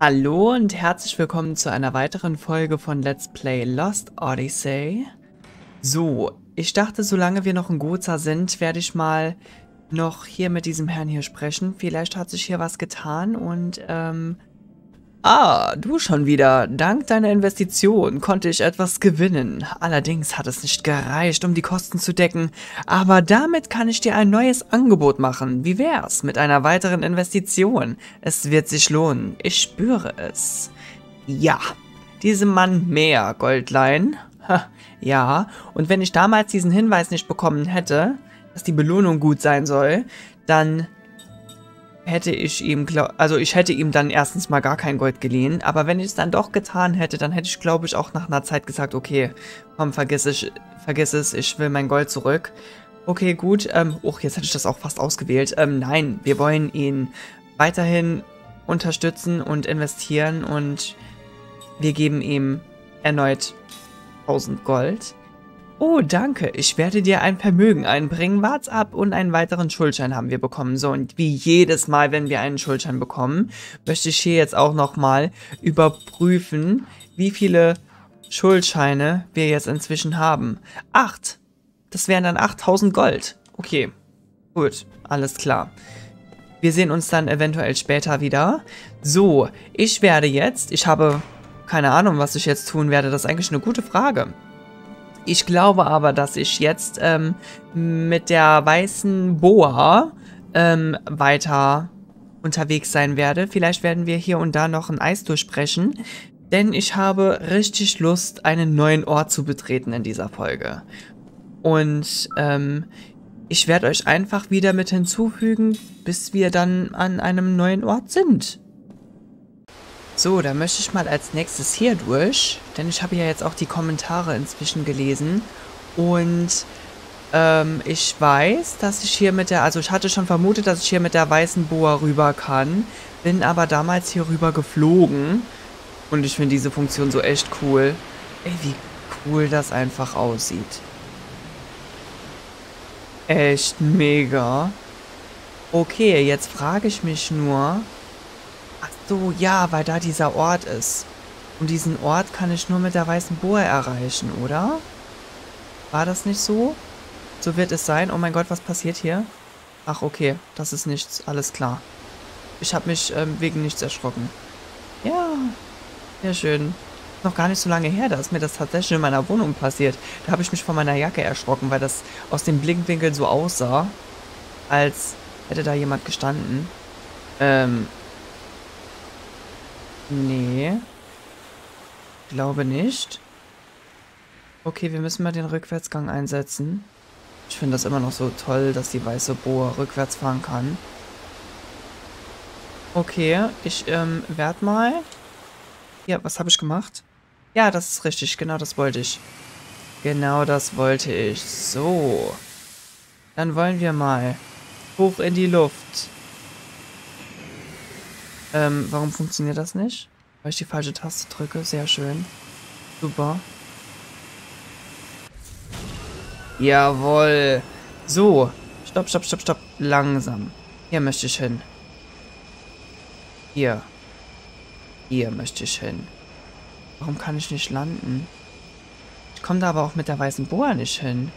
Hallo und herzlich willkommen zu einer weiteren Folge von Let's Play Lost Odyssey. So, ich dachte, solange wir noch in Goza sind, werde ich mal noch hier mit diesem Herrn hier sprechen. Vielleicht hat sich hier was getan und, du schon wieder. Dank deiner Investition konnte ich etwas gewinnen. Allerdings hat es nicht gereicht, um die Kosten zu decken. Aber damit kann ich dir ein neues Angebot machen. Wie wär's mit einer weiteren Investition? Es wird sich lohnen. Ich spüre es. Ja, diesem Mann mehr, Goldlein. Ha, ja, und wenn ich damals diesen Hinweis nicht bekommen hätte, dass die Belohnung gut sein soll, dann hätte ich ihm, dann erstens mal gar kein Gold geliehen, aber wenn ich es dann doch getan hätte, dann hätte ich, glaube ich, auch nach einer Zeit gesagt, okay, komm, vergiss es, ich will mein Gold zurück. Okay, gut, jetzt hätte ich das auch fast ausgewählt. Nein, wir wollen ihn weiterhin unterstützen und investieren und wir geben ihm erneut 1000 Gold. Oh, danke, ich werde dir ein Vermögen einbringen, wart's ab, und einen weiteren Schuldschein haben wir bekommen. So, und wie jedes Mal, wenn wir einen Schuldschein bekommen, möchte ich hier jetzt auch nochmal überprüfen, wie viele Schuldscheine wir jetzt inzwischen haben. 8! Das wären dann 8000 Gold. Okay, gut, alles klar. Wir sehen uns dann eventuell später wieder. So, ich werde jetzt, ich habe keine Ahnung, was ich jetzt tun werde, das ist eigentlich eine gute Frage. Ich glaube aber, dass ich jetzt mit der weißen Boa weiter unterwegs sein werde. Vielleicht werden wir hier und da noch ein Eis durchbrechen, denn ich habe richtig Lust, einen neuen Ort zu betreten in dieser Folge. Und ich werde euch einfach wieder mit hinzufügen, bis wir dann an einem neuen Ort sind. So, da möchte ich mal als nächstes hier durch, denn ich habe ja jetzt auch die Kommentare inzwischen gelesen und ich weiß, dass ich hier mit der, also ich hatte schon vermutet, dass ich hier mit der weißen Boa rüber kann, bin aber damals hier rüber geflogen und ich finde diese Funktion so echt cool. Ey, wie cool das einfach aussieht. Echt mega. Okay, jetzt frage ich mich nur... Ach so, ja, weil da dieser Ort ist. Und diesen Ort kann ich nur mit der weißen Boa erreichen, oder? War das nicht so? So wird es sein. Oh mein Gott, was passiert hier? Ach, okay, das ist nichts. Alles klar. Ich habe mich wegen nichts erschrocken. Ja, sehr schön. Noch gar nicht so lange her, da ist mir das tatsächlich in meiner Wohnung passiert. Da habe ich mich von meiner Jacke erschrocken, weil das aus dem Blickwinkel so aussah, als hätte da jemand gestanden. Nee. Glaube nicht. Okay, wir müssen mal den Rückwärtsgang einsetzen. Ich finde das immer noch so toll, dass die weiße Boa rückwärts fahren kann. Okay, ich werde mal... Ja, was habe ich gemacht? Ja, das ist richtig. Genau das wollte ich. Genau das wollte ich. So. Dann wollen wir mal hoch in die Luft. Warum funktioniert das nicht? Weil ich die falsche Taste drücke. Sehr schön. Super. Jawohl. So. Stopp, stopp, stopp, stopp. Langsam. Hier möchte ich hin. Hier. Hier möchte ich hin. Warum kann ich nicht landen? Ich komme da aber auch mit der weißen Boa nicht hin.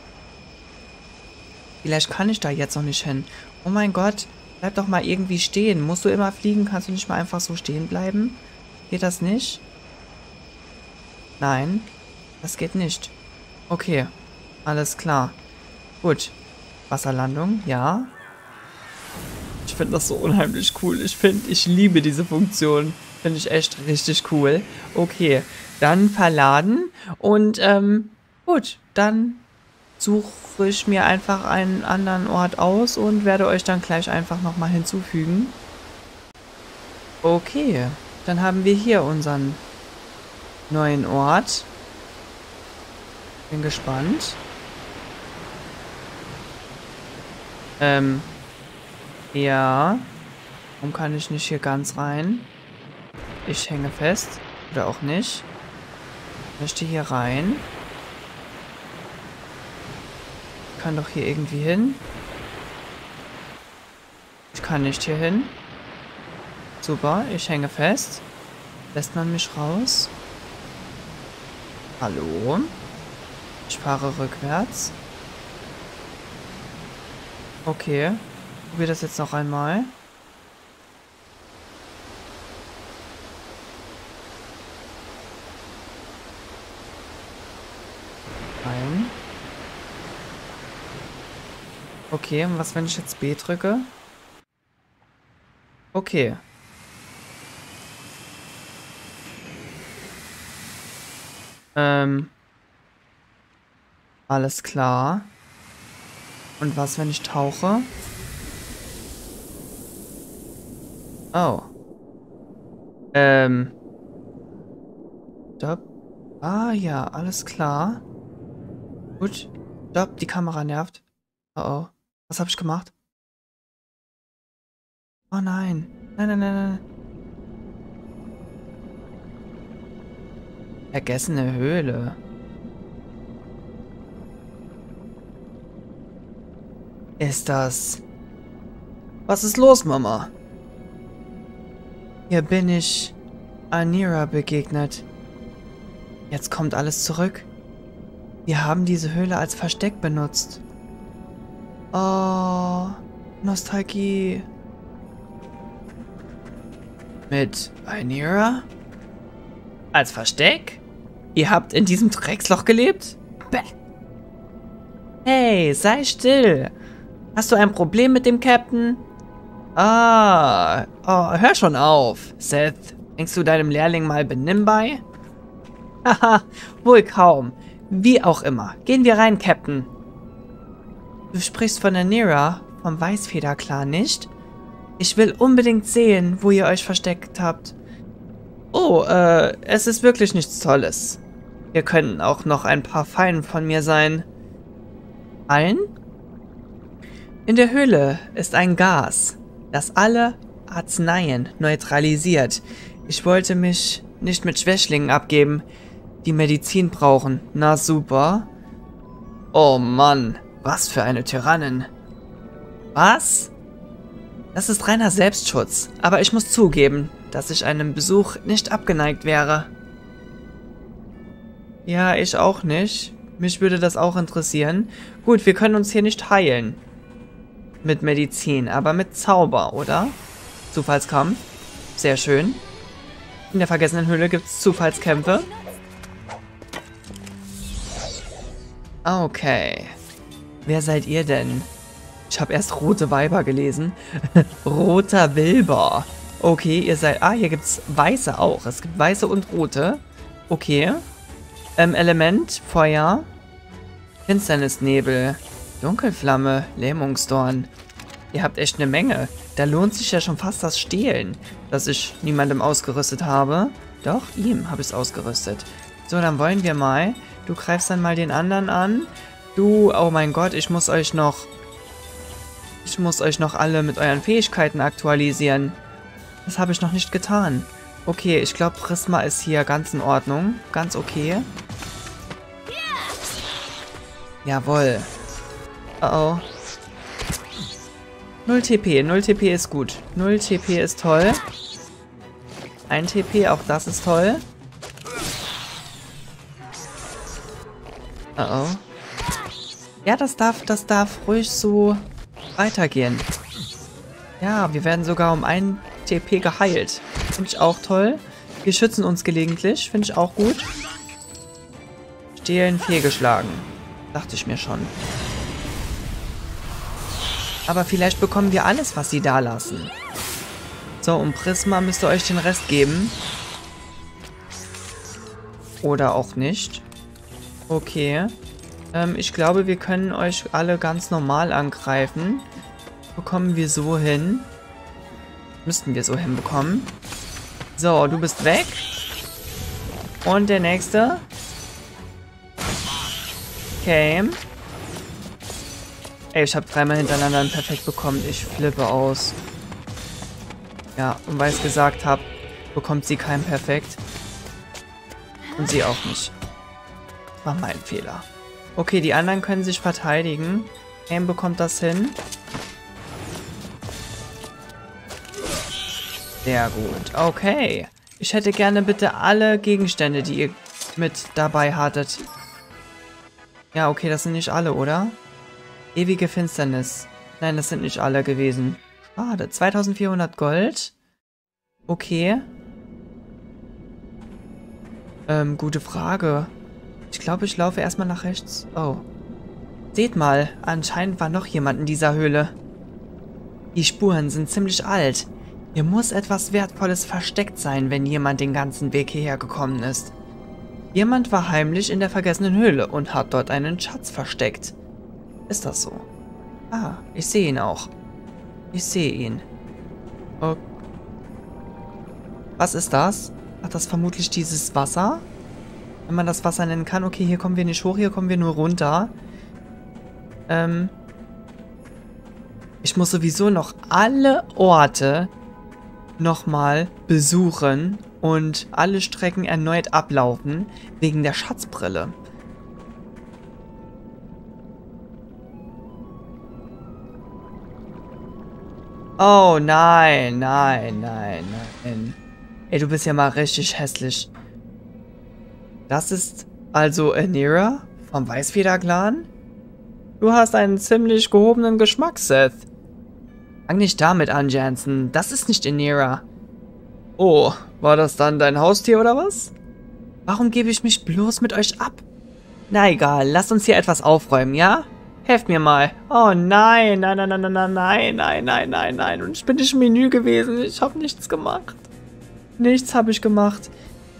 Vielleicht kann ich da jetzt noch nicht hin. Oh mein Gott. Bleib doch mal irgendwie stehen. Musst du immer fliegen? Kannst du nicht mal einfach so stehen bleiben? Geht das nicht? Nein, das geht nicht. Okay, alles klar. Gut. Wasserlandung, ja. Ich finde das so unheimlich cool. Ich liebe diese Funktion. Finde ich echt richtig cool. Okay, dann verladen. Und, gut, dann... suche ich mir einfach einen anderen Ort aus und werde euch dann gleich einfach nochmal hinzufügen. Okay, dann haben wir hier unseren neuen Ort. Bin gespannt. Ja. Warum kann ich nicht hier ganz rein? Ich hänge fest. Oder auch nicht. Ich möchte hier rein. Ich kann doch hier irgendwie hin. Ich kann nicht hier hin. Super, ich hänge fest. Lässt man mich raus? Hallo? Ich fahre rückwärts. Okay. Ich probiere das jetzt noch einmal. Nein. Okay, und was, wenn ich jetzt B drücke? Okay. Alles klar. Und was, wenn ich tauche? Oh. Stopp. Ah ja, alles klar. Gut. Stopp, die Kamera nervt. Oh oh. Was habe ich gemacht? Oh nein. Nein, nein, nein, nein. Vergessene Höhle. Ist das... Was ist los, Mama? Hier bin ich Enira begegnet. Jetzt kommt alles zurück. Wir haben diese Höhle als Versteck benutzt. Oh, Nostalgie. Mit Enira? Als Versteck? Ihr habt in diesem Drecksloch gelebt? Bäh. Hey, sei still. Hast du ein Problem mit dem Captain? Ah, oh, hör schon auf. Seth, denkst du deinem Lehrling mal Benimm bei? Haha, wohl kaum. Wie auch immer. Gehen wir rein, Captain. Du sprichst von Enira, vom Weißfeder-Clan, nicht? Ich will unbedingt sehen, wo ihr euch versteckt habt. Oh, es ist wirklich nichts Tolles. Hier könnten auch noch ein paar Fallen von mir sein. Fallen? In der Höhle ist ein Gas, das alle Arzneien neutralisiert. Ich wollte mich nicht mit Schwächlingen abgeben, die Medizin brauchen. Na super. Oh Mann, was für eine Tyrannin. Was? Das ist reiner Selbstschutz, aber ich muss zugeben, dass ich einem Besuch nicht abgeneigt wäre. Ja, ich auch nicht. Mich würde das auch interessieren. Gut, wir können uns hier nicht heilen. Mit Medizin, aber mit Zauber, oder? Zufallskampf. Sehr schön. In der vergessenen Höhle gibt es Zufallskämpfe. Okay. Wer seid ihr denn? Ich habe erst rote Weiber gelesen. Roter Wilber. Okay, ihr seid... Ah, hier gibt es weiße auch. Es gibt weiße und rote. Okay. Element, Feuer. Finsternisnebel. Dunkelflamme, Lähmungsdorn. Ihr habt echt eine Menge. Da lohnt sich ja schon fast das Stehlen, das ich niemandem ausgerüstet habe. Doch, ihm habe ich es ausgerüstet. So, dann wollen wir mal. Du greifst dann mal den anderen an. Du, oh mein Gott, ich muss euch noch... Ich muss euch noch alle mit euren Fähigkeiten aktualisieren. Das habe ich noch nicht getan. Okay, ich glaube, Prisma ist hier ganz in Ordnung. Ganz okay. Jawohl. Oh oh. 0 TP. 0 TP ist gut. 0 TP ist toll. 1 TP, auch das ist toll. Oh oh. Ja, das darf ruhig so weitergehen. Ja, wir werden sogar um 1 TP geheilt. Finde ich auch toll. Wir schützen uns gelegentlich. Finde ich auch gut. Stehlen, fehlgeschlagen. Dachte ich mir schon. Aber vielleicht bekommen wir alles, was sie da lassen. So, und Prisma müsst ihr euch den Rest geben. Oder auch nicht. Okay. Ich glaube, wir können euch alle ganz normal angreifen. Bekommen wir so hin. Müssten wir so hinbekommen. So, du bist weg. Und der nächste. Kaim. Ey, ich habe dreimal hintereinander einen Perfekt bekommen. Ich flippe aus. Ja, und weil ich es gesagt habe, bekommt sie keinen Perfekt. Und sie auch nicht. War mein Fehler. Okay, die anderen können sich verteidigen. Kaim bekommt das hin. Sehr gut. Okay. Ich hätte gerne bitte alle Gegenstände, die ihr mit dabei hattet. Ja, okay, das sind nicht alle, oder? Ewige Finsternis. Nein, das sind nicht alle gewesen. Schade. 2400 Gold. Okay. Gute Frage. Ich glaube, ich laufe erstmal nach rechts. Oh. Seht mal, anscheinend war noch jemand in dieser Höhle. Die Spuren sind ziemlich alt. Hier muss etwas Wertvolles versteckt sein, wenn jemand den ganzen Weg hierher gekommen ist. Jemand war heimlich in der vergessenen Höhle und hat dort einen Schatz versteckt. Ist das so? Ah, ich sehe ihn auch. Ich sehe ihn. Oh. Was ist das? Ach, das ist vermutlich dieses Wasser? Wenn man das Wasser nennen kann. Okay, hier kommen wir nicht hoch, hier kommen wir nur runter. Ich muss sowieso noch alle Orte nochmal besuchen und alle Strecken erneut ablaufen, wegen der Schatzbrille. Oh, nein, nein, nein, nein. Ey, du bist ja mal richtig hässlich. Das ist also Enira vom Weißfeder-Clan? Du hast einen ziemlich gehobenen Geschmack, Seth. Fang nicht damit an, Jansen. Das ist nicht Enira. Oh, war das dann dein Haustier oder was? Warum gebe ich mich bloß mit euch ab? Na egal, lasst uns hier etwas aufräumen, ja? Helft mir mal. Oh nein, nein, nein, nein, nein, nein, nein, nein, nein, nein. Und ich bin nicht im Menü gewesen. Ich habe nichts gemacht. Nichts habe ich gemacht.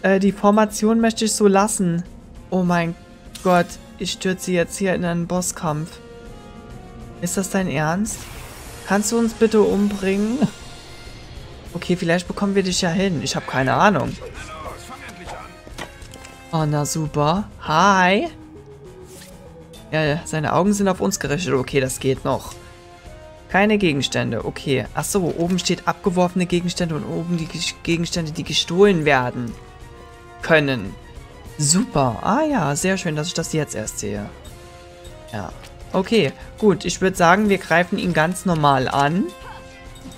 Die Formation möchte ich so lassen. Oh mein Gott, ich stürze jetzt hier in einen Bosskampf. Ist das dein Ernst? Kannst du uns bitte umbringen? Okay, vielleicht bekommen wir dich ja hin. Ich habe keine Ahnung. Oh, na super. Hi. Ja, seine Augen sind auf uns gerichtet. Okay, das geht noch. Keine Gegenstände. Okay. Achso, oben steht abgeworfene Gegenstände und oben die Gegenstände, die gestohlen werden können. Super. Ah ja, sehr schön, dass ich das jetzt erst sehe. Ja. Okay, gut. Ich würde sagen, wir greifen ihn ganz normal an.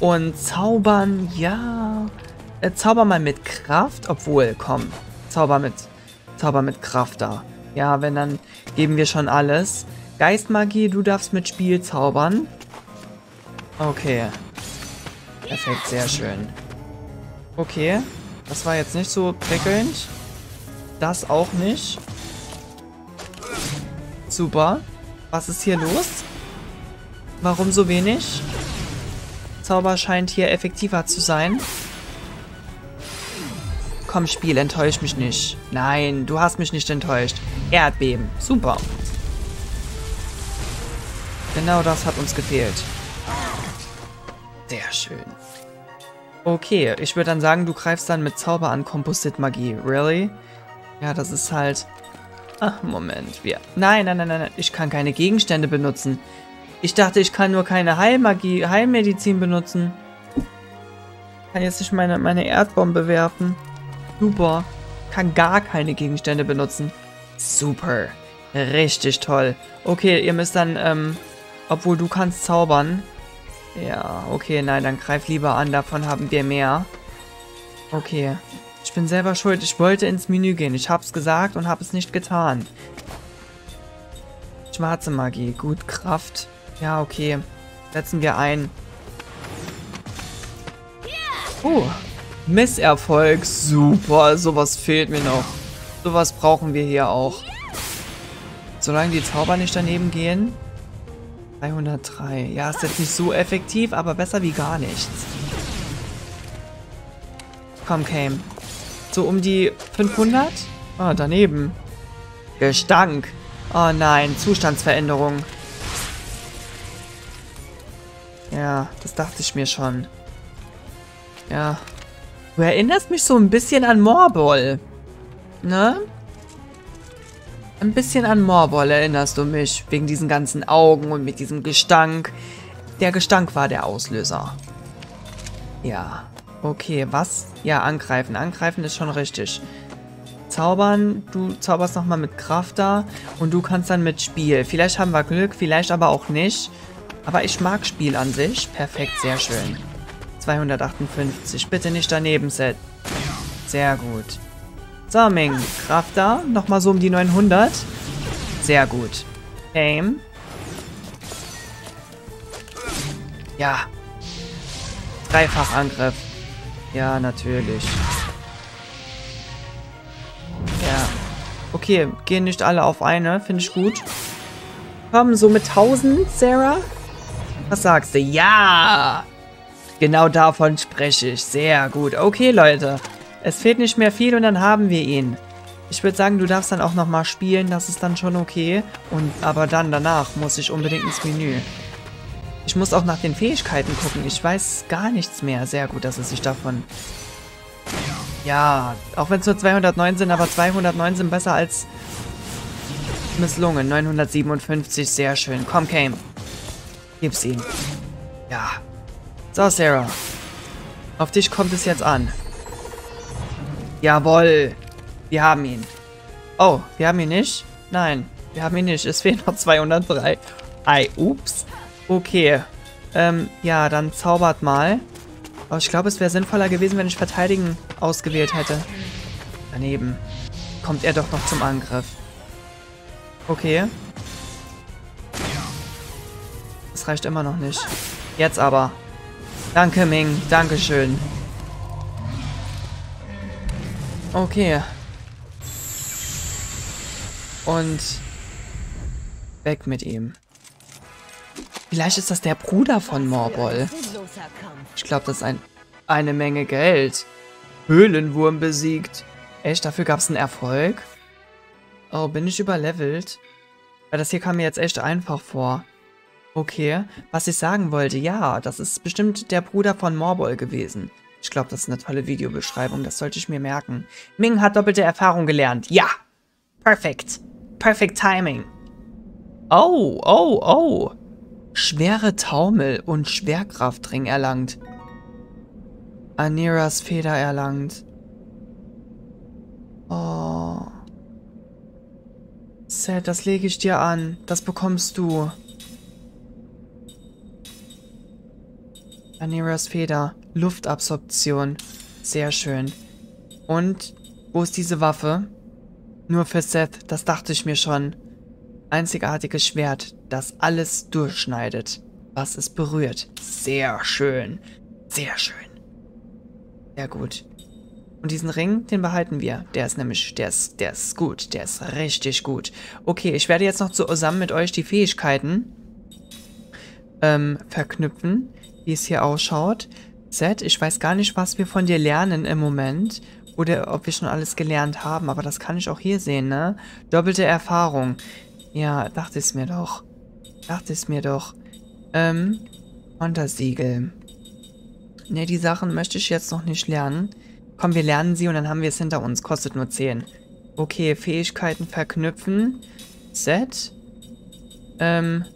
Und zaubern, ja. Zauber mal mit Kraft. Obwohl, komm. Zauber mit Kraft da. Ja, wenn, dann geben wir schon alles. Geistmagie, du darfst mit Spiel zaubern. Okay. Perfekt, sehr schön. Okay. Das war jetzt nicht so prickelnd. Das auch nicht. Super. Was ist hier los? Warum so wenig? Zauber scheint hier effektiver zu sein. Komm, Spiel, enttäusch mich nicht. Nein, du hast mich nicht enttäuscht. Erdbeben. Super. Genau das hat uns gefehlt. Sehr schön. Okay, ich würde dann sagen, du greifst dann mit Zauber an Composite-Magie. Really? Ja, das ist halt... Ach, Moment. Wir... Nein, nein, nein, nein. Ich kann keine Gegenstände benutzen. Ich dachte, ich kann nur keine Heilmedizin benutzen. Ich kann jetzt nicht meine Erdbombe werfen. Super. Kann gar keine Gegenstände benutzen. Super. Richtig toll. Okay, ihr müsst dann, obwohl du kannst zaubern. Ja, okay, nein, dann greif lieber an. Davon haben wir mehr. Okay. Ich bin selber schuld. Ich wollte ins Menü gehen. Ich hab's gesagt und hab es nicht getan. Schwarze Magie. Gut, Kraft. Ja, okay. Setzen wir ein. Oh. Misserfolg, super, sowas fehlt mir noch. Sowas brauchen wir hier auch. Solange die Zauber nicht daneben gehen. 303. Ja, ist jetzt nicht so effektiv, aber besser wie gar nichts. Komm, Kaim. So um die 500? Ah, daneben. Gestank. Oh nein, Zustandsveränderung. Ja, das dachte ich mir schon. Ja. Du erinnerst mich so ein bisschen an Morbol. Ne? Ein bisschen an Morbol erinnerst du mich. Wegen diesen ganzen Augen und mit diesem Gestank. Der Gestank war der Auslöser. Ja. Okay, was? Ja, angreifen. Angreifen ist schon richtig. Zaubern. Du zauberst nochmal mit Kraft da. Und du kannst dann mit Spiel. Vielleicht haben wir Glück, vielleicht aber auch nicht. Aber ich mag Spiel an sich. Perfekt, sehr schön. 258. Bitte nicht daneben, Seth. Sehr gut. So, Ming. Kraft da. Nochmal so um die 900. Sehr gut. Aim. Ja. Dreifachangriff. Ja, natürlich. Ja. Okay, gehen nicht alle auf eine. Finde ich gut. Kommen so mit 1000, Sarah? Was sagst du? Ja! Genau davon spreche ich. Sehr gut. Okay, Leute. Es fehlt nicht mehr viel und dann haben wir ihn. Ich würde sagen, du darfst dann auch nochmal spielen. Das ist dann schon okay. Und aber dann danach muss ich unbedingt ins Menü. Ich muss auch nach den Fähigkeiten gucken. Ich weiß gar nichts mehr. Sehr gut, dass es sich davon... Ja, auch wenn es nur 209 sind, aber 209 sind besser als misslungen. 957, sehr schön. Komm, Kaim. Gib's ihm. Ja. So, Sarah. Auf dich kommt es jetzt an. Jawohl. Wir haben ihn. Oh, wir haben ihn nicht? Nein, wir haben ihn nicht. Es fehlen noch 203. Ei, ups. Okay. Ja, dann zaubert mal. Aber ich glaube, es wäre sinnvoller gewesen, wenn ich Verteidigen ausgewählt hätte. Daneben. Kommt er doch noch zum Angriff. Okay. Das reicht immer noch nicht. Jetzt aber. Danke, Ming. Dankeschön. Okay. Und weg mit ihm. Vielleicht ist das der Bruder von Morbol. Ich glaube, das ist eine Menge Geld. Höhlenwurm besiegt. Echt, dafür gab es einen Erfolg? Oh, bin ich überlevelt? Weil das hier kam mir jetzt echt einfach vor. Okay, was ich sagen wollte, ja, das ist bestimmt der Bruder von Morbol gewesen. Ich glaube, das ist eine tolle Videobeschreibung, das sollte ich mir merken. Ming hat doppelte Erfahrung gelernt, ja! Perfekt! Perfect Timing! Oh, oh, oh! Schwere Taumel und Schwerkraftring erlangt. Eniras Feder erlangt. Oh. Seth, das lege ich dir an. Das bekommst du. Eniras Feder. Luftabsorption. Sehr schön. Und wo ist diese Waffe? Nur für Seth. Das dachte ich mir schon. Einzigartiges Schwert, das alles durchschneidet, was es berührt. Sehr schön. Sehr schön. Sehr gut. Und diesen Ring, den behalten wir. Der ist nämlich, der ist gut. Der ist richtig gut. Okay, ich werde jetzt noch zusammen mit euch die Fähigkeiten verknüpfen, wie es hier ausschaut. Seth, ich weiß gar nicht, was wir von dir lernen im Moment. Oder ob wir schon alles gelernt haben. Aber das kann ich auch hier sehen, ne? Doppelte Erfahrung. Ja, dachte es mir doch. Dachte es mir doch. Untersiegel. Ne, die Sachen möchte ich jetzt noch nicht lernen. Komm, wir lernen sie und dann haben wir es hinter uns. Kostet nur 10. Okay, Fähigkeiten verknüpfen. Set.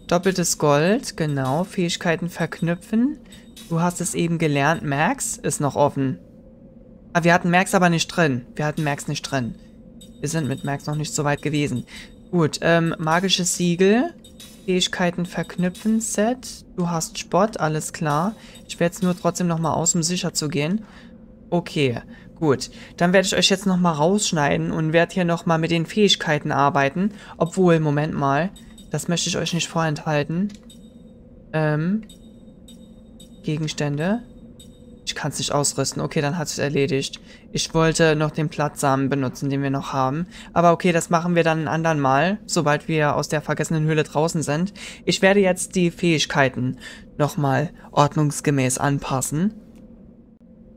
Doppeltes Gold. Genau, Fähigkeiten verknüpfen. Du hast es eben gelernt. Max ist noch offen. Ah, wir hatten Max aber nicht drin. Wir hatten Max nicht drin. Wir sind mit Max noch nicht so weit gewesen. Gut, magisches Siegel, Fähigkeiten verknüpfen, Set, du hast Spott, alles klar. Ich werde jetzt nur trotzdem nochmal aus, um sicher zu gehen. Okay, gut. Dann werde ich euch jetzt nochmal rausschneiden und werde hier nochmal mit den Fähigkeiten arbeiten. Obwohl, Moment mal, das möchte ich euch nicht vorenthalten. Gegenstände. Ich kann es nicht ausrüsten. Okay, dann hat es erledigt. Ich wollte noch den Platzsamen benutzen, den wir noch haben. Aber okay, das machen wir dann ein andern Mal, sobald wir aus der vergessenen Höhle draußen sind. Ich werde jetzt die Fähigkeiten nochmal ordnungsgemäß anpassen.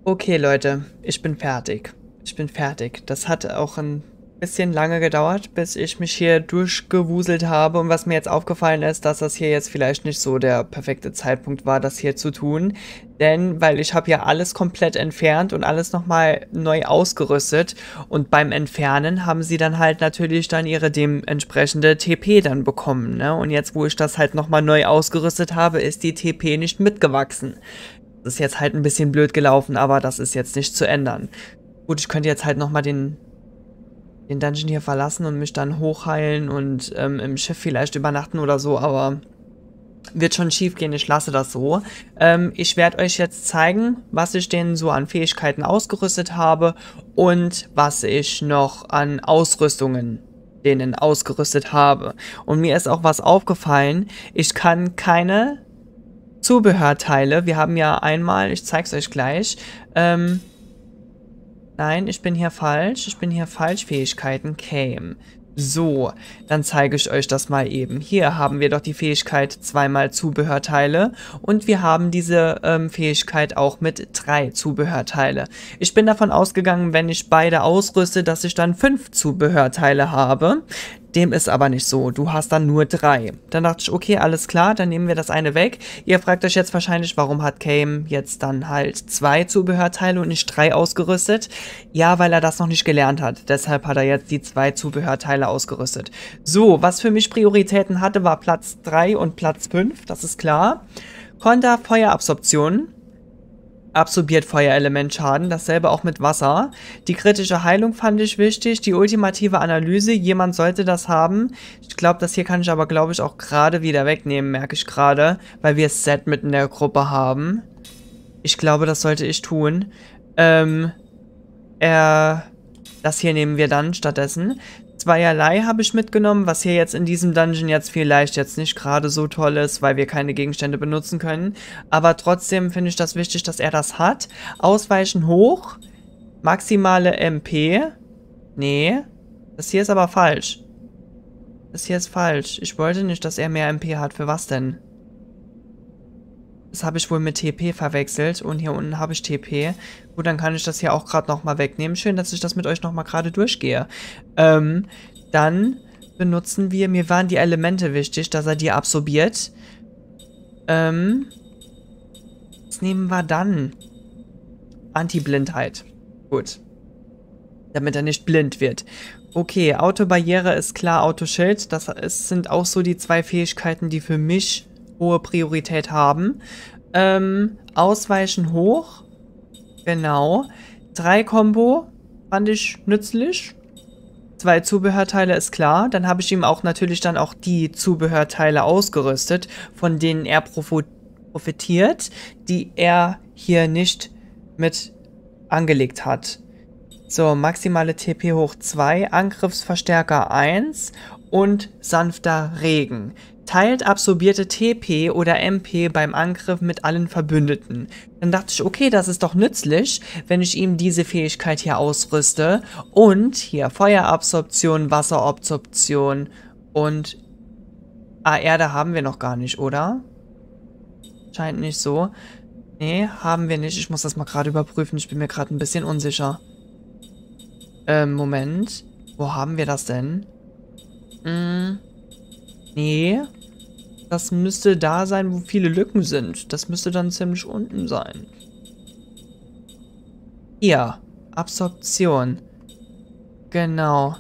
Okay, Leute, ich bin fertig. Ich bin fertig. Das hat auch ein bisschen lange gedauert, bis ich mich hier durchgewuselt habe. Und was mir jetzt aufgefallen ist, dass das hier jetzt vielleicht nicht so der perfekte Zeitpunkt war, das hier zu tun. Denn, weil ich habe ja alles komplett entfernt und alles nochmal neu ausgerüstet. Und beim Entfernen haben sie dann halt natürlich dann ihre dementsprechende TP dann bekommen, ne? Und jetzt, wo ich das halt nochmal neu ausgerüstet habe, ist die TP nicht mitgewachsen. Das ist jetzt halt ein bisschen blöd gelaufen, aber das ist jetzt nicht zu ändern. Gut, ich könnte jetzt halt nochmal den Dungeon hier verlassen und mich dann hochheilen und im Schiff vielleicht übernachten oder so, aber wird schon schief gehen, ich lasse das so. Ich werde euch jetzt zeigen, was ich denen so an Fähigkeiten ausgerüstet habe und was ich noch an Ausrüstungen denen ausgerüstet habe. Und mir ist auch was aufgefallen, ich kann keine Zubehörteile, wir haben ja einmal, ich zeig's euch gleich, nein, ich bin hier falsch, Fähigkeiten Kaim. So, dann zeige ich euch das mal eben. Hier haben wir doch die Fähigkeit zweimal Zubehörteile und wir haben diese Fähigkeit auch mit 3 Zubehörteile. Ich bin davon ausgegangen, wenn ich beide ausrüste, dass ich dann 5 Zubehörteile habe. Dem ist aber nicht so, du hast dann nur 3. Dann dachte ich, okay, alles klar, dann nehmen wir das eine weg. Ihr fragt euch jetzt wahrscheinlich, warum hat Kaim jetzt dann halt 2 Zubehörteile und nicht 3 ausgerüstet? Ja, weil er das noch nicht gelernt hat. Deshalb hat er jetzt die 2 Zubehörteile ausgerüstet. So, was für mich Prioritäten hatte, war Platz 3 und Platz 5, das ist klar. Konter Feuerabsorption. Absorbiert Feuerelementschaden, dasselbe auch mit Wasser. Die kritische Heilung fand ich wichtig, die ultimative Analyse, jemand sollte das haben. Ich glaube, das hier kann ich aber, glaube ich, auch gerade wieder wegnehmen, merke ich gerade, weil wir Seth mit in der Gruppe haben. Ich glaube, das sollte ich tun. Das hier nehmen wir dann stattdessen. Zweierlei habe ich mitgenommen, was hier jetzt in diesem Dungeon jetzt vielleicht jetzt nicht gerade so toll ist, weil wir keine Gegenstände benutzen können. Aber trotzdem finde ich das wichtig, dass er das hat. Ausweichen hoch. Maximale MP. Nee. Das hier ist aber falsch. Das hier ist falsch. Ich wollte nicht, dass er mehr MP hat. Für was denn? Das habe ich wohl mit TP verwechselt und hier unten habe ich TP. Gut, dann kann ich das hier auch gerade nochmal wegnehmen. Schön, dass ich das mit euch nochmal gerade durchgehe. Dann benutzen wir, mir waren die Elemente wichtig, dass er die absorbiert. Was nehmen wir dann? Anti-Blindheit. Gut. Damit er nicht blind wird. Okay, Autobarriere ist klar, Autoschild. Das sind auch so die 2 Fähigkeiten, die für mich hohe Priorität haben. Ausweichen hoch. Genau. 3 Combo fand ich nützlich. 2 Zubehörteile ist klar. Dann habe ich ihm auch natürlich dann auch die Zubehörteile ausgerüstet, von denen er profitiert, die er hier nicht mit angelegt hat. So, maximale TP hoch 2, Angriffsverstärker 1 und sanfter Regen. Teilt absorbierte TP oder MP beim Angriff mit allen Verbündeten. Dann dachte ich, okay, das ist doch nützlich, wenn ich ihm diese Fähigkeit hier ausrüste. Und hier Feuerabsorption, Wasserabsorption und... Ah, Erde haben wir noch gar nicht, oder? Scheint nicht so. Nee, haben wir nicht. Ich muss das mal gerade überprüfen. Ich bin mir gerade ein bisschen unsicher. Moment. Wo haben wir das denn? Nee, das müsste da sein, wo viele Lücken sind. Das müsste dann ziemlich unten sein. Hier, Absorption. Genau.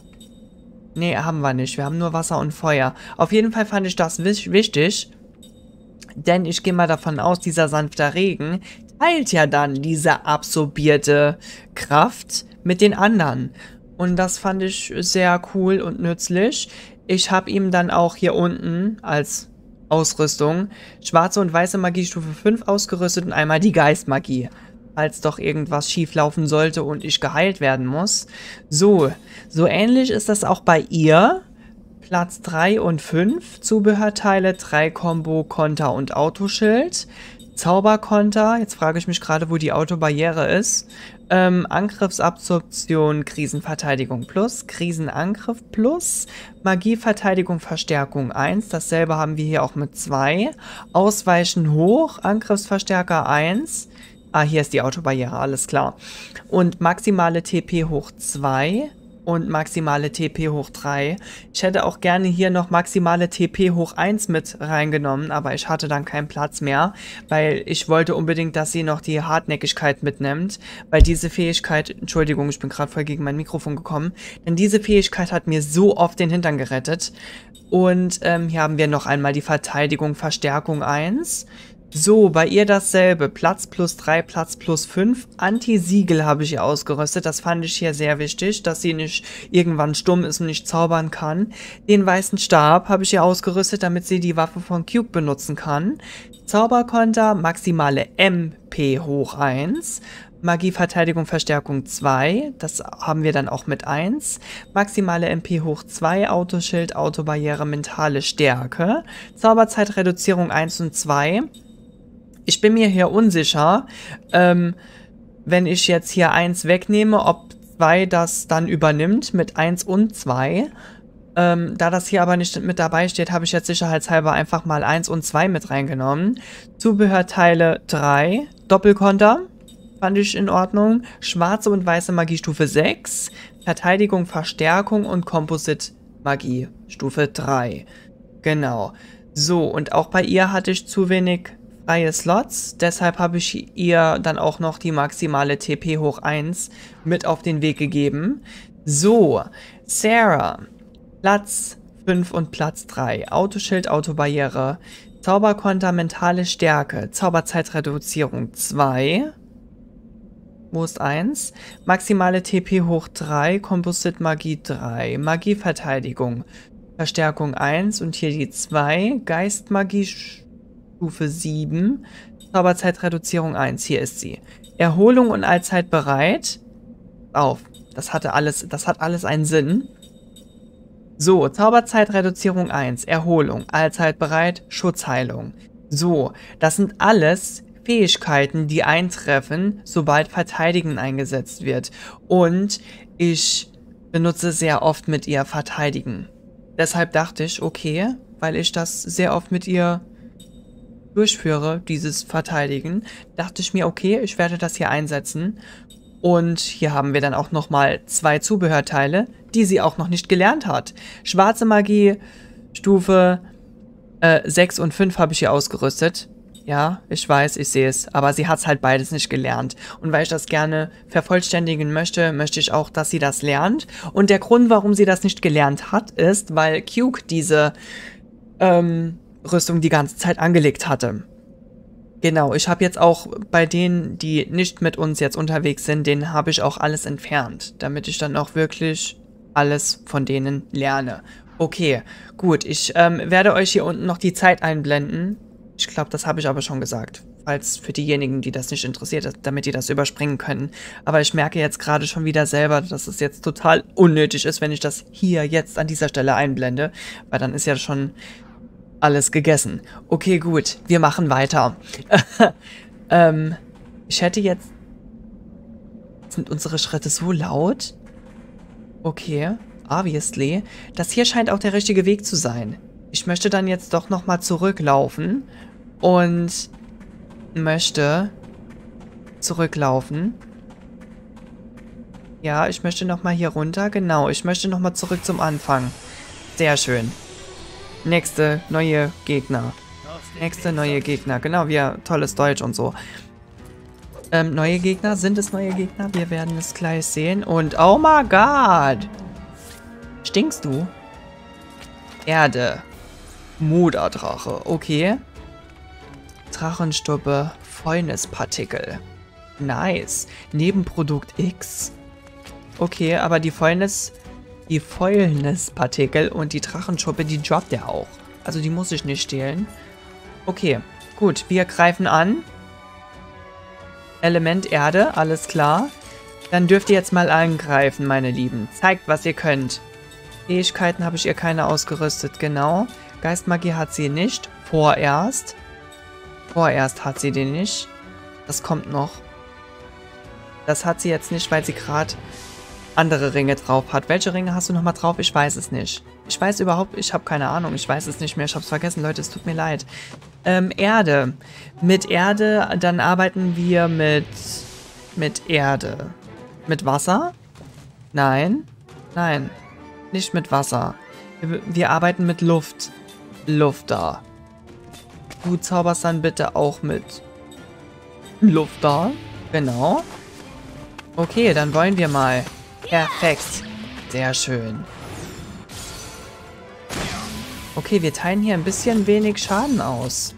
Nee, haben wir nicht. Wir haben nur Wasser und Feuer. Auf jeden Fall fand ich das wichtig, denn ich gehe mal davon aus, dieser sanfte Regen teilt ja dann diese absorbierte Kraft mit den anderen. Und das fand ich sehr cool und nützlich. Ich habe ihm dann auch hier unten als Ausrüstung schwarze und weiße Magie Stufe 5 ausgerüstet und einmal die Geistmagie, falls doch irgendwas schief laufen sollte und ich geheilt werden muss. So ähnlich ist das auch bei ihr. Platz 3 und 5, Zubehörteile, 3 Combo, Konter und Autoschild, Zauberkonter, jetzt frage ich mich gerade, wo die Autobarriere ist, Angriffsabsorption, Krisenverteidigung plus, Krisenangriff plus, Magieverteidigung, Verstärkung 1, dasselbe haben wir hier auch mit 2, Ausweichen hoch, Angriffsverstärker 1, ah, hier ist die Autobarriere, alles klar, und maximale TP hoch 2 und maximale TP hoch 3. Ich hätte auch gerne hier noch maximale TP hoch 1 mit reingenommen, aber ich hatte dann keinen Platz mehr, weil ich wollte unbedingt, dass sie noch die Hartnäckigkeit mitnimmt, weil diese Fähigkeit, Entschuldigung, ich bin gerade voll gegen mein Mikrofon gekommen, denn diese Fähigkeit hat mir so oft den Hintern gerettet. Und hier haben wir noch einmal die Verteidigung Verstärkung 1, So, bei ihr dasselbe. Platz plus 3, Platz plus 5. Anti-Siegel habe ich ihr ausgerüstet. Das fand ich hier sehr wichtig, dass sie nicht irgendwann stumm ist und nicht zaubern kann. Den weißen Stab habe ich ihr ausgerüstet, damit sie die Waffe von Cube benutzen kann. Zauberkonter, maximale MP hoch 1. Magie, Verteidigung, Verstärkung 2. Das haben wir dann auch mit 1. Maximale MP hoch 2. Autoschild, Autobarriere, mentale Stärke. Zauberzeitreduzierung 1 und 2. Ich bin mir hier unsicher, wenn ich jetzt hier 1 wegnehme, ob 2 das dann übernimmt mit 1 und 2. Da das hier aber nicht mit dabei steht, habe ich jetzt sicherheitshalber einfach mal 1 und 2 mit reingenommen. Zubehörteile 3, Doppelkonter, fand ich in Ordnung. Schwarze und weiße Magie Stufe 6, Verteidigung, Verstärkung und Composite-Magie Stufe 3. Genau. So, und auch bei ihr hatte ich zu wenig freie Slots, deshalb habe ich ihr dann auch noch die maximale TP hoch 1 mit auf den Weg gegeben. So, Sarah, Platz 5 und Platz 3, Autoschild, Autobarriere, Zauberkonter, mentale Stärke, Zauberzeitreduzierung 2, wo ist 1, maximale TP hoch 3, Composite-Magie 3, Magieverteidigung, Verstärkung 1 und hier die 2, Geistmagie Stufe 7, Zauberzeitreduzierung 1, hier ist sie. Erholung und allzeit bereit. Auf, das hat alles einen Sinn. So, Zauberzeitreduzierung 1, Erholung, allzeit bereit, Schutzheilung. So, das sind alles Fähigkeiten, die eintreffen, sobald Verteidigen eingesetzt wird. Und ich benutze sehr oft mit ihr Verteidigen. Deshalb dachte ich, okay, weil ich das sehr oft mit ihr durchführe, dieses Verteidigen, dachte ich mir, okay, ich werde das hier einsetzen. Und hier haben wir dann auch nochmal 2 Zubehörteile, die sie auch noch nicht gelernt hat. Schwarze Magie, Stufe 6 und 5 habe ich hier ausgerüstet. Ja, ich weiß, ich sehe es, aber sie hat es halt beides nicht gelernt. Und weil ich das gerne vervollständigen möchte, möchte ich auch, dass sie das lernt. Und der Grund, warum sie das nicht gelernt hat, ist, weil Cuke diese Rüstung die ganze Zeit angelegt hatte. Genau, ich habe jetzt auch bei denen, die nicht mit uns jetzt unterwegs sind, denen habe ich auch alles entfernt, damit ich dann auch wirklich alles von denen lerne. Okay, gut, ich werde euch hier unten noch die Zeit einblenden. Ich glaube, das habe ich aber schon gesagt, falls für diejenigen, die das nicht interessiert, damit die das überspringen können. Aber ich merke jetzt gerade schon wieder selber, dass es jetzt total unnötig ist, wenn ich das hier jetzt an dieser Stelle einblende, weil dann ist ja schon alles gegessen. Okay, gut. Wir machen weiter. Ich hätte jetzt... Sind unsere Schritte so laut? Okay, obviously. Das hier scheint auch der richtige Weg zu sein. Ich möchte dann jetzt doch nochmal zurücklaufen. Und möchte zurücklaufen. Ja, ich möchte nochmal hier runter. Genau, ich möchte nochmal zurück zum Anfang. Sehr schön. Nächste neue Gegner. Nächste neue Gegner. Genau, wir tolles Deutsch und so. Neue Gegner? Sind es neue Gegner? Wir werden es gleich sehen. Und oh my God! Stinkst du? Erde. Moderdrache. Okay. Drachenstuppe. Fäulnispartikel. Nice. Nebenprodukt X. Okay, aber die Fäulnispartikel und die Drachenschuppe, die droppt er auch. Also die muss ich nicht stehlen. Okay, gut, wir greifen an. Element Erde, alles klar. Dann dürft ihr jetzt mal angreifen, meine Lieben. Zeigt, was ihr könnt. Fähigkeiten habe ich ihr keine ausgerüstet, genau. Geistmagie hat sie nicht, vorerst. Vorerst hat sie den nicht. Das kommt noch. Das hat sie jetzt nicht, weil sie gerade andere Ringe drauf hat. Welche Ringe hast du nochmal drauf? Ich weiß es nicht. Ich weiß überhaupt, ich habe keine Ahnung. Ich weiß es nicht mehr. Ich habe es vergessen, Leute. Es tut mir leid. Erde. Mit Erde, dann arbeiten wir mit Erde. Mit Wasser? Nein. Nein. Nicht mit Wasser. Wir arbeiten mit Luft. Lufter. Du zauberst dann bitte auch mit Lufter. Genau. Okay, dann wollen wir mal. Perfekt. Sehr schön. Okay, wir teilen hier ein bisschen wenig Schaden aus.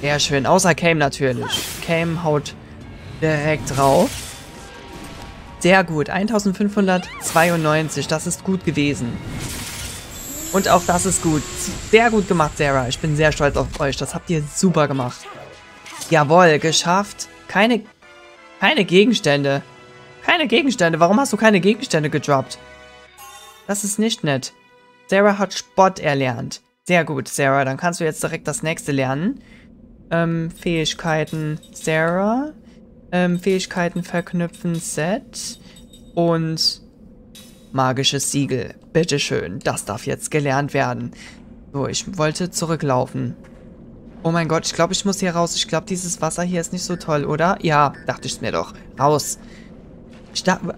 Sehr schön, außer Kaim natürlich. Kaim haut direkt drauf. Sehr gut, 1592, das ist gut gewesen. Und auch das ist gut. Sehr gut gemacht, Sarah. Ich bin sehr stolz auf euch. Das habt ihr super gemacht. Jawohl, geschafft. Keine Gegenstände. Keine Gegenstände. Warum hast du keine Gegenstände gedroppt? Das ist nicht nett. Sarah hat Spott erlernt. Sehr gut, Sarah. Dann kannst du jetzt direkt das nächste lernen. Fähigkeiten Sarah. Fähigkeiten verknüpfen Set. Und magisches Siegel. Bitteschön, das darf jetzt gelernt werden. So, ich wollte zurücklaufen. Oh mein Gott, ich glaube, ich muss hier raus. Ich glaube, dieses Wasser hier ist nicht so toll, oder? Ja, dachte ich es mir doch. Raus.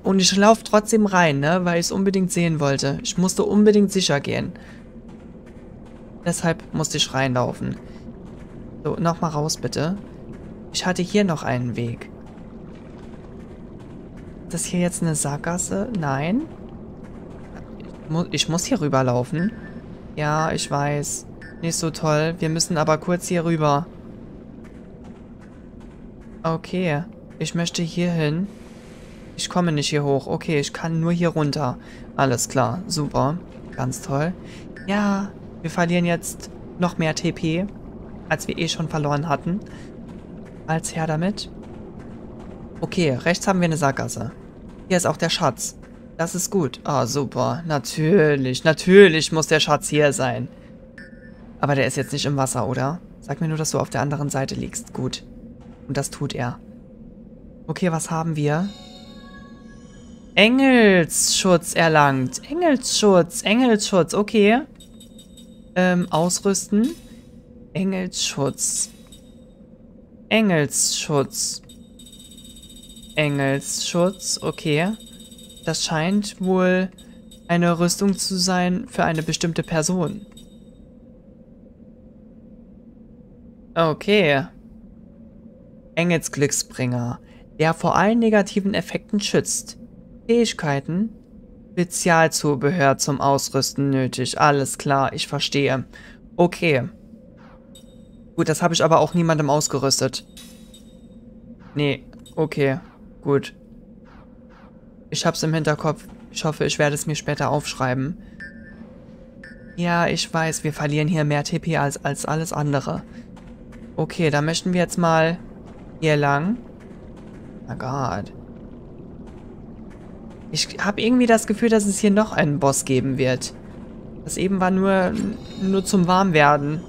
Und ich laufe trotzdem rein, ne? Weil ich es unbedingt sehen wollte. Ich musste unbedingt sicher gehen. Deshalb musste ich reinlaufen. So, nochmal raus, bitte. Ich hatte hier noch einen Weg. Ist das hier jetzt eine Sackgasse? Nein. Ich muss hier rüberlaufen. Ja, ich weiß. Nicht so toll. Wir müssen aber kurz hier rüber. Okay. Ich möchte hier hin. Ich komme nicht hier hoch. Okay, ich kann nur hier runter. Alles klar. Super. Ganz toll. Ja, wir verlieren jetzt noch mehr TP, als wir eh schon verloren hatten. Als her damit. Okay, rechts haben wir eine Sackgasse. Hier ist auch der Schatz. Das ist gut. Ah, super. Natürlich, natürlich muss der Schatz hier sein. Aber der ist jetzt nicht im Wasser, oder? Sag mir nur, dass du auf der anderen Seite liegst. Gut. Und das tut er. Okay, was haben wir? Engelsschutz erlangt. Engelsschutz, Engelsschutz. Okay. Ausrüsten. Engelsschutz. Engelsschutz. Engelsschutz, okay. Das scheint wohl eine Rüstung zu sein für eine bestimmte Person. Okay. Engelsglücksbringer, der vor allen negativen Effekten schützt. Fähigkeiten. Spezialzubehör zum Ausrüsten nötig. Alles klar, ich verstehe. Okay. Gut, das habe ich aber auch niemandem ausgerüstet. Nee, okay, gut. Ich hab's im Hinterkopf. Ich hoffe, ich werde es mir später aufschreiben. Ja, ich weiß, wir verlieren hier mehr TP als alles andere. Okay, da möchten wir jetzt mal hier lang. Oh Gott. Ich habe irgendwie das Gefühl, dass es hier noch einen Boss geben wird. Das eben war nur zum Warmwerden.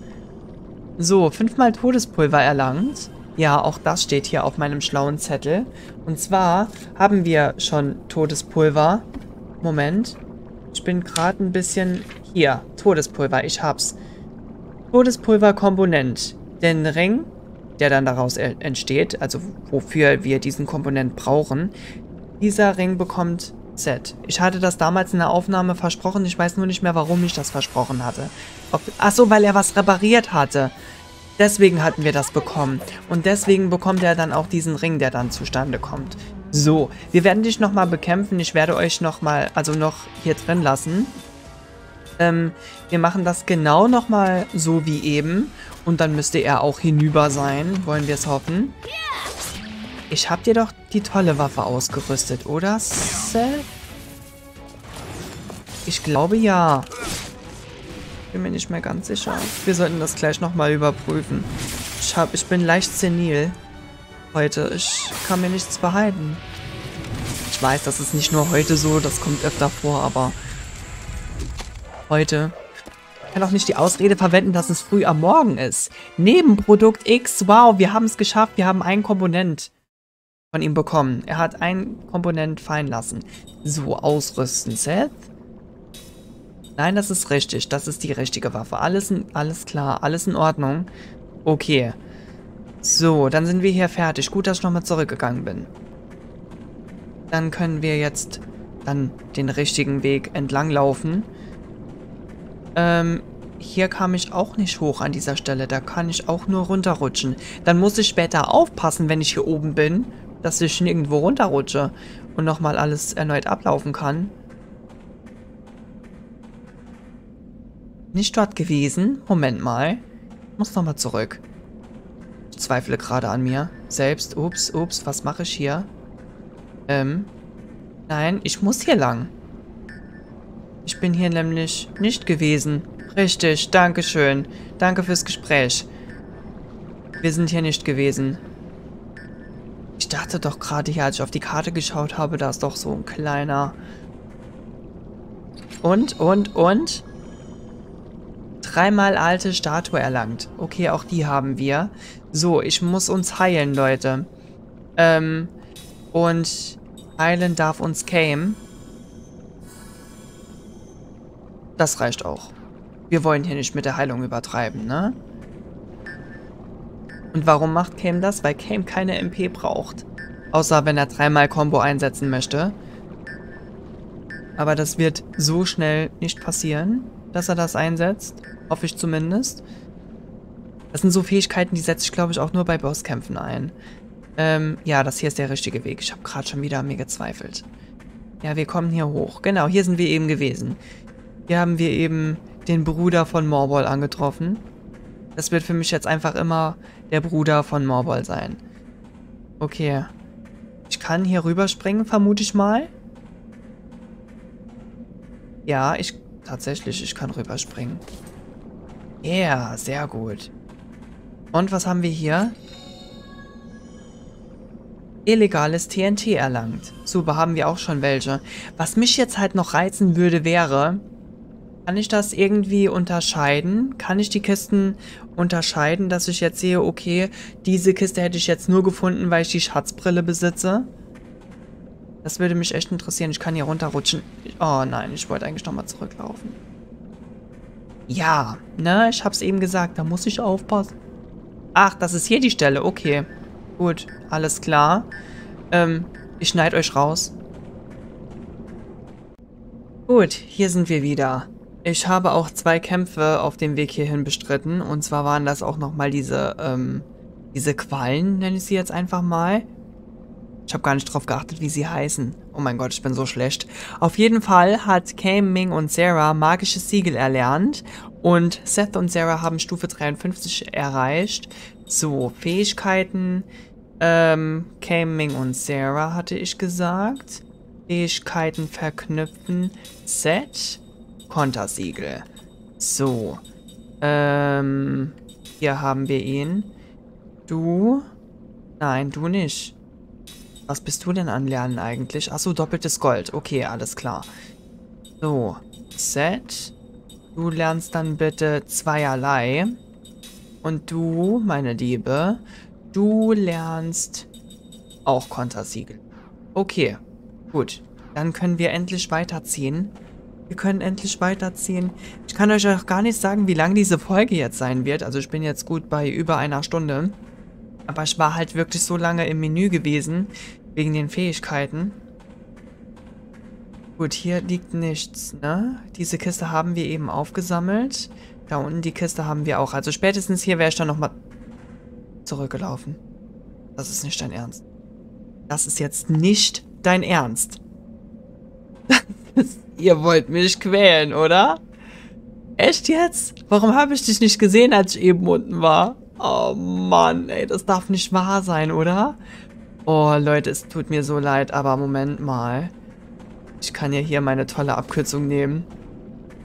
So, 5-mal Todespulver erlangt. Ja, auch das steht hier auf meinem schlauen Zettel. Und zwar haben wir schon Todespulver. Moment. Ich bin gerade ein bisschen... Hier, Todespulver, ich hab's. Todespulver-Komponent. Den Ring, der dann daraus entsteht, also wofür wir diesen Komponent brauchen. Dieser Ring bekommt Seth. Ich hatte das damals in der Aufnahme versprochen. Ich weiß nur nicht mehr, warum ich das versprochen hatte. Achso, weil er was repariert hatte. Deswegen hatten wir das bekommen. Und deswegen bekommt er dann auch diesen Ring, der dann zustande kommt. So, wir werden dich nochmal bekämpfen. Ich werde euch nochmal, also noch hier drin lassen. Wir machen das genau nochmal so wie eben. Und dann müsste er auch hinüber sein. Wollen wir es hoffen. Ich hab dir doch die tolle Waffe ausgerüstet, oder, Seth? Ich glaube ja. Bin mir nicht mehr ganz sicher. Wir sollten das gleich nochmal überprüfen. Ich bin leicht senil heute. Ich kann mir nichts behalten. Ich weiß, das ist nicht nur heute so, das kommt öfter vor, aber heute. Ich kann auch nicht die Ausrede verwenden, dass es früh am Morgen ist. Nebenprodukt X, wow, wir haben es geschafft. Wir haben ein Komponent von ihm bekommen. Er hat ein Komponent fallen lassen. So, ausrüsten, Seth. Nein, das ist richtig. Das ist die richtige Waffe. Alles klar, alles in Ordnung. Okay. So, dann sind wir hier fertig. Gut, dass ich nochmal zurückgegangen bin. Dann können wir jetzt dann den richtigen Weg entlang laufen. Hier kam ich auch nicht hoch an dieser Stelle. Da kann ich auch nur runterrutschen. Dann muss ich später aufpassen, wenn ich hier oben bin, dass ich nirgendwo runterrutsche und nochmal alles erneut ablaufen kann. Nicht dort gewesen. Moment mal. Ich muss nochmal zurück. zweifle gerade an mir. Selbst. Ups, was mache ich hier? Nein, ich muss hier lang. Ich bin hier nämlich nicht gewesen. Richtig, dankeschön. Danke fürs Gespräch. Wir sind hier nicht gewesen. Ich dachte doch gerade hier, als ich auf die Karte geschaut habe, da ist doch so ein kleiner... Und? 3-mal alte Statue erlangt. Okay, auch die haben wir. So, ich muss uns heilen, Leute. Und heilen darf uns Kaim. Das reicht auch. Wir wollen hier nicht mit der Heilung übertreiben, ne? Und warum macht Kaim das? Weil Kaim keine MP braucht. Außer wenn er 3-mal Combo einsetzen möchte. Aber das wird so schnell nicht passieren, dass er das einsetzt. Hoffe ich zumindest. Das sind so Fähigkeiten, die setze ich, glaube ich, auch nur bei Bosskämpfen ein. Ja, das hier ist der richtige Weg. Ich habe gerade schon wieder an mir gezweifelt. Ja, wir kommen hier hoch. Genau, hier sind wir eben gewesen. Hier haben wir eben den Bruder von Morbol angetroffen. Das wird für mich jetzt einfach immer der Bruder von Morbol sein. Okay. Ich kann hier rüberspringen, vermute ich mal. Ja, ich kann rüberspringen. Yeah, sehr gut. Und was haben wir hier? Illegales TNT erlangt. Super, haben wir auch schon welche. Was mich jetzt halt noch reizen würde, wäre... Kann ich das irgendwie unterscheiden? Kann ich die Kisten unterscheiden, dass ich jetzt sehe, okay, diese Kiste hätte ich jetzt nur gefunden, weil ich die Schatzbrille besitze? Das würde mich echt interessieren. Ich kann hier runterrutschen. Oh nein, ich wollte eigentlich nochmal zurücklaufen. Ja, ne, ich hab's eben gesagt, da muss ich aufpassen. Ach, das ist hier die Stelle, okay. Gut, alles klar. Ich schneide euch raus. Gut, hier sind wir wieder. Ich habe auch 2 Kämpfe auf dem Weg hierhin bestritten. Und zwar waren das auch nochmal diese Quallen, nenne ich sie jetzt einfach mal. Ich habe gar nicht drauf geachtet, wie sie heißen. Oh mein Gott, ich bin so schlecht. Auf jeden Fall hat Kaim, Ming und Sarah magisches Siegel erlernt. Und Seth und Sarah haben Stufe 53 erreicht. So, Fähigkeiten. Kaim, Ming und Sarah hatte ich gesagt. Fähigkeiten verknüpfen. Set. Kontersiegel. So. Hier haben wir ihn. Du. Nein, du nicht. Was bist du denn an Lernen eigentlich? Achso, doppeltes Gold. Okay, alles klar. So, Set. Du lernst dann bitte zweierlei. Und du, meine Liebe, du lernst auch Kontersiegel. Okay, gut. Dann können wir endlich weiterziehen. Wir können endlich weiterziehen. Ich kann euch auch gar nicht sagen, wie lang diese Folge jetzt sein wird. Also ich bin jetzt gut bei über 1 Stunde. Aber ich war halt wirklich so lange im Menü gewesen. Wegen den Fähigkeiten. Gut, hier liegt nichts, ne? Diese Kiste haben wir eben aufgesammelt. Da unten die Kiste haben wir auch. Also spätestens hier wäre ich dann nochmal zurückgelaufen. Das ist nicht dein Ernst. Das ist jetzt nicht dein Ernst. Ihr wollt mich quälen, oder? Echt jetzt? Warum habe ich dich nicht gesehen, als ich eben unten war? Oh Mann, ey, das darf nicht wahr sein, oder? Oh, Leute, es tut mir so leid, aber Moment mal. Ich kann ja hier meine tolle Abkürzung nehmen.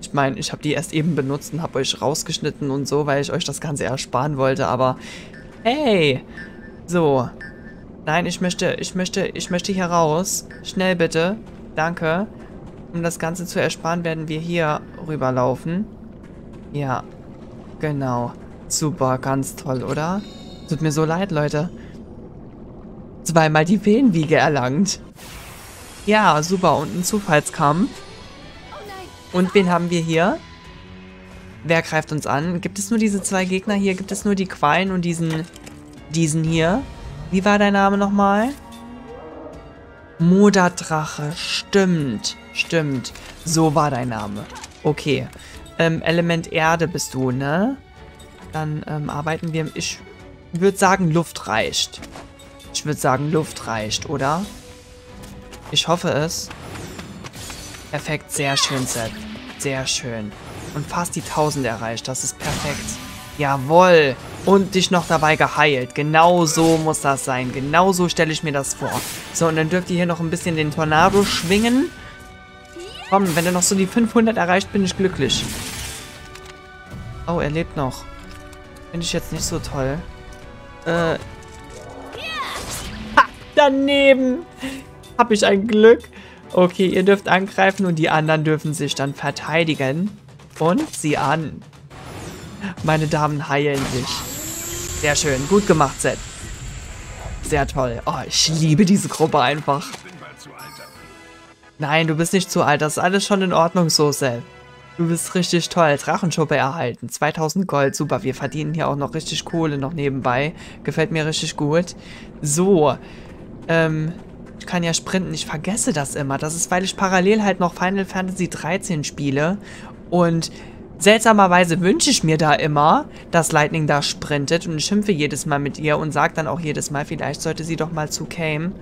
Ich meine, ich habe die erst eben benutzt und habe euch rausgeschnitten und so, weil ich euch das Ganze ersparen wollte, aber... Hey! So. Nein, ich möchte hier raus. Schnell bitte. Danke. Um das Ganze zu ersparen, werden wir hier rüberlaufen. Ja, genau. Super, ganz toll, oder? Tut mir so leid, Leute. 2-mal die Feenwiege erlangt. Ja, super. Und ein Zufallskampf. Und wen haben wir hier? Wer greift uns an? Gibt es nur diese 2 Gegner hier? Gibt es nur die Quallen und diesen hier? Wie war dein Name nochmal? Moderdrache. Stimmt. So war dein Name. Okay. Element Erde bist du, ne? Dann arbeiten wir... Ich würde sagen, Luft reicht. Oder? Ich hoffe es. Perfekt, sehr schön, Seth. Sehr schön. Und fast die 1000 erreicht. Das ist perfekt. Jawohl. und dich noch dabei geheilt. Genau so muss das sein. Genau so stelle ich mir das vor. So, und dann dürft ihr hier noch ein bisschen den Tornado schwingen. Komm, wenn du noch so die 500 erreicht, bin ich glücklich. Oh, er lebt noch. Finde ich jetzt nicht so toll. Ha, daneben! Hab ich ein Glück. Okay, ihr dürft angreifen und die anderen dürfen sich dann verteidigen. Und sieh an. Meine Damen heilen sich. Sehr schön. Gut gemacht, Seth. Sehr toll. Oh, ich liebe diese Gruppe einfach. Nein, du bist nicht zu alt. Das ist alles schon in Ordnung so, Seth. Du bist richtig toll. Drachenschuppe erhalten. 2000 Gold. Super. Wir verdienen hier auch noch richtig Kohle noch nebenbei. Gefällt mir richtig gut. So. Ich kann ja sprinten. Ich vergesse das immer. Das ist, weil ich parallel halt noch Final Fantasy 13 spiele. Und seltsamerweise wünsche ich mir da immer, dass Lightning da sprintet, und ich schimpfe jedes Mal mit ihr und sage dann auch jedes Mal, vielleicht sollte sie doch mal zu Kaim.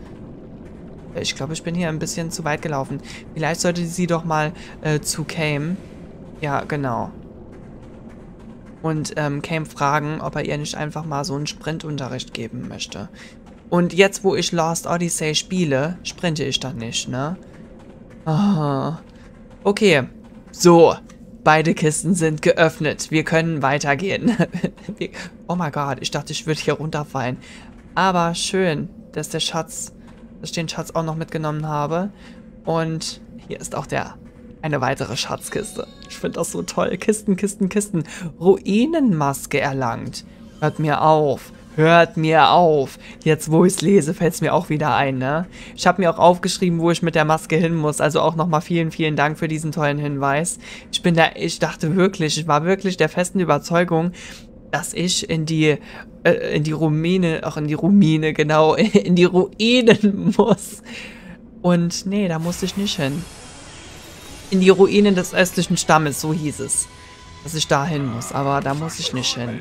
Ich glaube, ich bin hier ein bisschen zu weit gelaufen. Vielleicht sollte sie doch mal zu Kaim. Ja, genau. Und Kaim fragen, ob er ihr nicht einfach mal so einen Sprintunterricht geben möchte. Und jetzt, wo ich Lost Odyssey spiele, sprinte ich dann nicht, ne? Aha. Okay. So. Beide Kisten sind geöffnet. Wir können weitergehen. Oh mein Gott, ich dachte, ich würde hier runterfallen. Aber schön, dass der Schatz, dass ich den Schatz auch noch mitgenommen habe. Und hier ist auch eine weitere Schatzkiste. Ich finde das so toll. Kisten, Kisten, Kisten. Ruinenmaske erlangt. Hört mir auf. Hört mir auf. Jetzt, wo ich es lese, fällt es mir auch wieder ein, ne? Ich habe mir auch aufgeschrieben, wo ich mit der Maske hin muss. Also auch nochmal vielen, vielen Dank für diesen tollen Hinweis. Ich war wirklich der festen Überzeugung, dass ich in die Ruinen muss. Und nee, da musste ich nicht hin. In die Ruinen des östlichen Stammes, so hieß es. Dass ich da hin muss, aber da muss ich nicht hin.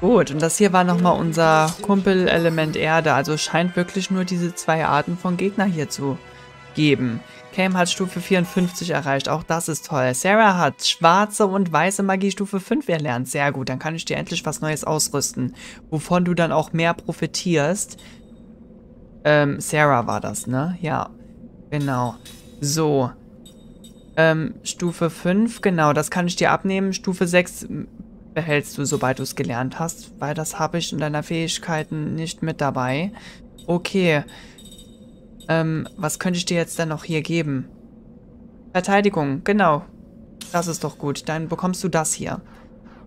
Gut, und das hier war nochmal unser Kumpel Element Erde. Also es scheint wirklich nur diese zwei Arten von Gegner hier zu geben. Kaim hat Stufe 54 erreicht. Auch das ist toll. Sarah hat schwarze und weiße Magie Stufe 5 erlernt. Sehr gut, dann kann ich dir endlich was Neues ausrüsten. Wovon du dann auch mehr profitierst. Sarah war das, ne? Ja, genau. So. Stufe 5, genau, das kann ich dir abnehmen. Stufe 6... behältst du, sobald du es gelernt hast, weil das habe ich in deiner Fähigkeiten nicht mit dabei. Okay. Was könnte ich dir jetzt denn noch hier geben? Verteidigung, genau. Das ist doch gut. Dann bekommst du das hier.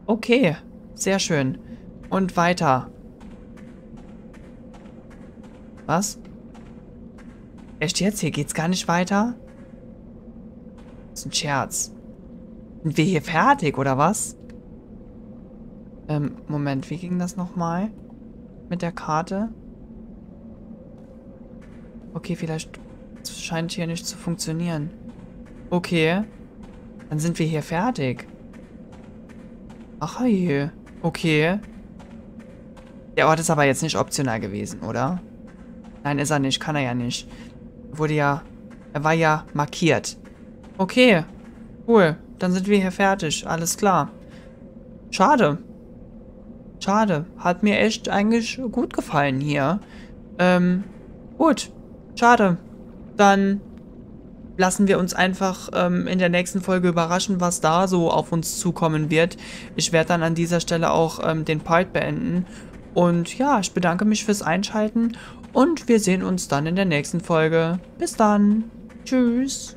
Okay, sehr schön. Und weiter. Was? Echt jetzt? Hier geht's gar nicht weiter? Das ist ein Scherz. Sind wir hier fertig, oder was? Moment, wie ging das nochmal? Mit der Karte? Okay, vielleicht scheint hier nicht zu funktionieren. Okay. Dann sind wir hier fertig. Ach je. Okay. Der Ort ist aber jetzt nicht optional gewesen, oder? Nein, ist er nicht. Kann er ja nicht. Er war ja markiert. Okay. Cool. Dann sind wir hier fertig. Alles klar. Schade. Schade. Hat mir echt eigentlich gut gefallen hier. Gut. Schade. Dann lassen wir uns einfach in der nächsten Folge überraschen, was da so auf uns zukommen wird. Ich werde dann an dieser Stelle auch den Part beenden. Und ja, ich bedanke mich fürs Einschalten. Und wir sehen uns dann in der nächsten Folge. Bis dann. Tschüss.